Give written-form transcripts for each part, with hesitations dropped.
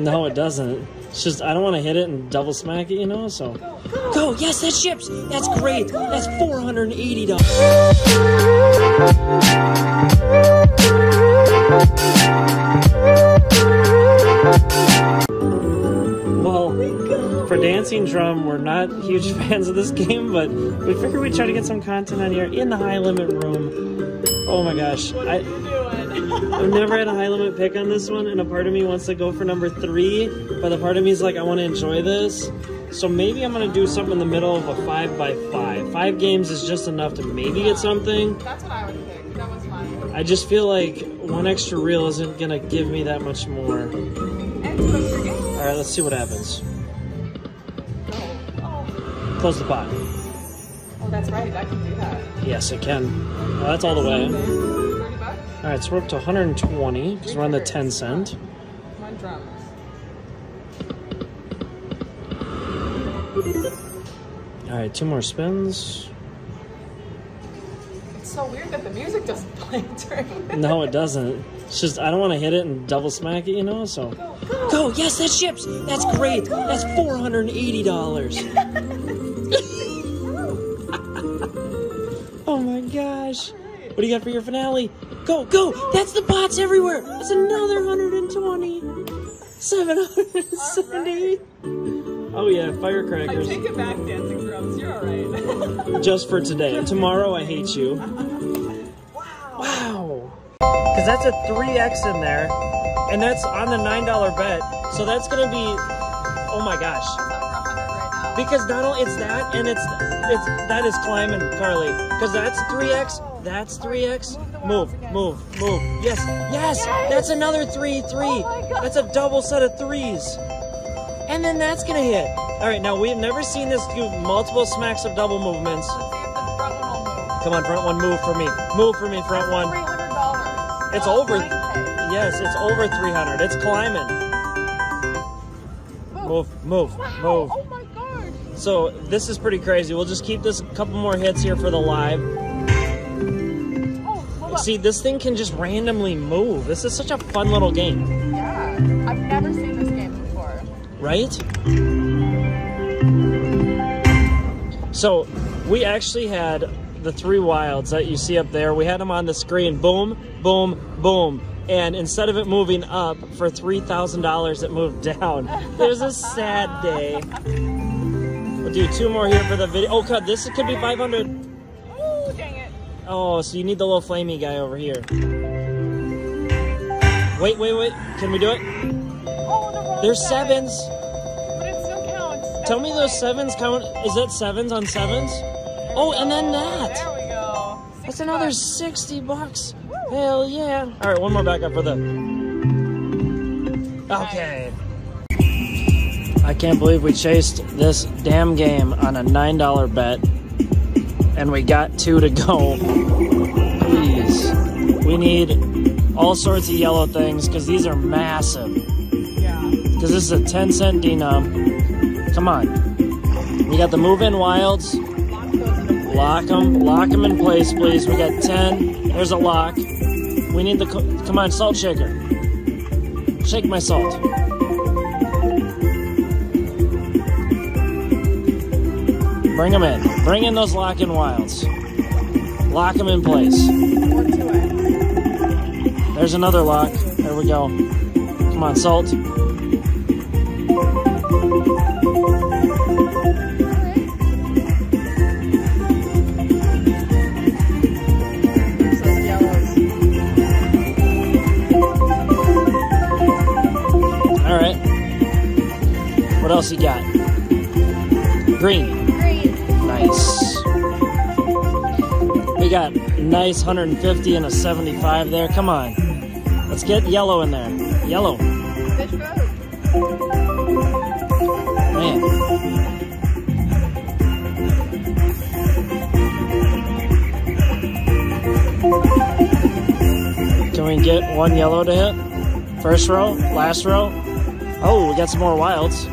No, it doesn't. It's just, I don't want to hit it and double smack it, you know, so. Go! Yes, that ships! That's great! That's $480. Well, for Dancing Drum, we're not huge fans of this game, but we figured we'd try to get some content on here in the high limit room. Oh my gosh. I've never had a high limit pick on this one, and a part of me wants to go for number 3, but a part of me is like, I want to enjoy this. So maybe I'm going to do something in the middle of a 5x5. 5 games is just enough to maybe get something. That's what I would pick. That was fun. I just feel like one extra reel isn't going to give me that much more. Alright, let's see what happens. Close the pot. Oh, that's right. I can do that. Yes, it can. Well, that's all the way. All right, so we're up to 120 because we're on the 10 cent. One drum. All right, 2 more spins. It's so weird that the music doesn't play during this. No, it doesn't. It's just, I don't want to hit it and double smack it, you know. So. Go! Yes, that ships. That's great. That's $480. Oh my gosh! What do you got for your finale? Go, go! That's the pots everywhere! That's another 120! 770! Right. Oh yeah, firecrackers. I take it back, Dancing Drums. You're alright. Just for today. Tomorrow, I hate you. Wow! Because that's a 3x in there, and that's on the $9 bet, so that's gonna be... Oh my gosh. Because not only it's that, and it's that is climbing, Carly. Because that's 3x. That's 3x. Right, move. Yes. That's another 3. Oh, that's a double set of 3s. And then that's gonna hit. All right, now we've never seen this do multiple smacks of double movements. Come on, front one, move for me. Move for me, front one. It's over. Yes, it's over 300. It's climbing. Move. Oh my God. So this is pretty crazy. We'll just keep this a couple more hits here for the live. See, this thing can just randomly move. This is such a fun little game. Yeah, I've never seen this game before. Right? So, we actually had the 3 wilds that you see up there. We had them on the screen. Boom, boom, boom. And instead of it moving up for $3,000, it moved down. There's a sad day. We'll do 2 more here for the video. Oh, God, this could be 500. Oh, so you need the little flamey guy over here. Wait. Can we do it? Oh, there's 7s. But it still counts. Tell me those 7s count. Is that 7s on 7s? Oh, and then that. There we go. That's another $60. Woo. Hell yeah. All right, one more backup for the... Okay. Nice. I can't believe we chased this damn game on a $9 bet. And we got 2 to go. Please. We need all sorts of yellow things because these are massive. Yeah. Because this is a 10 cent denom. Come on. We got the move in wilds. Lock them. Lock them in place, please. We got 10. There's a lock. We need the... Come on, salt shaker. Shake my salt. Bring them in. Bring in those lock-in wilds. Lock them in place. There's another lock. There we go. Come on, salt. All right. What else you got? Green. Nice. We got nice 150 and a 75 there. Come on. Let's get yellow in there. Yellow. Man. Can we get 1 yellow to hit? First row? Last row? Oh, we got some more wilds.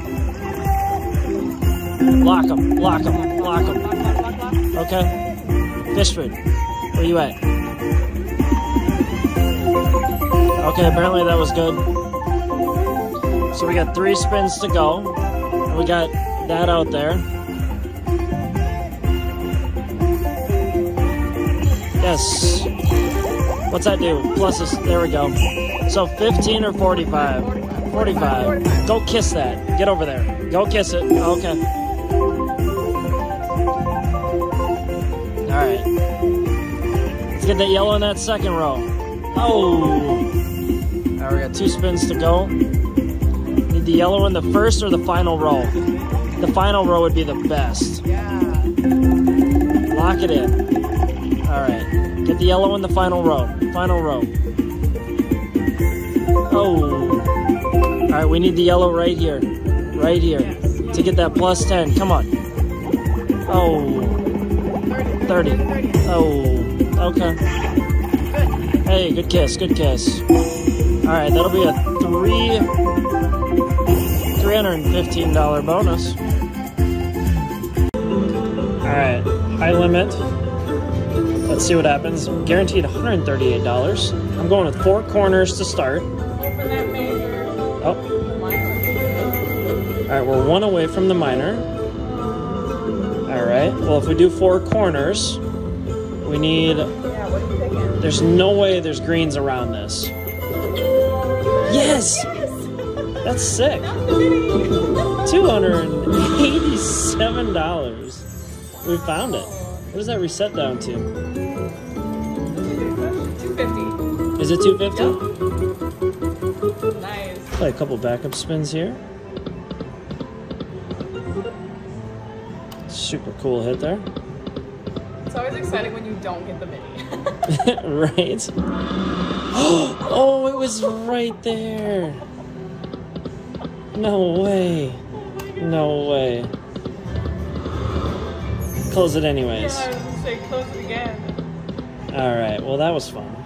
Lock them. Lock them. Lock them. Okay. Fishford, where you at? Okay, apparently that was good. So we got 3 spins to go. We got that out there. Yes. What's that do? Pluses. There we go. So 15 or 45? 45. Go kiss that. Get over there. Go kiss it. Okay. All right. Let's get that yellow in that second row. Oh. All right, we got 2 spins to go. Need the yellow in the first or the final row? The final row would be the best. Yeah. Lock it in. All right, get the yellow in the final row. Final row. Oh. All right, we need the yellow right here. Right here. To get that plus 10. Come on. Oh. 30. Oh. Okay. Hey, good kiss. Good kiss. All right, that'll be a $315 bonus. All right, high limit. Let's see what happens. Guaranteed $138. I'm going with 4 corners to start. Oh. All right, we're 1 away from the minor. All right. Well, if we do 4 corners, we need... There's no way there's greens around this. Yes! That's sick. $287. We found it. What does that reset down to? 250. Is it 250? Yep. Nice. Play a couple backup spins here. Super cool hit there. It's always exciting when you don't get the mini. Right? Oh, it was right there. No way. No way. Close it anyways. Yeah, I was gonna say close it again. All right, well that was fun.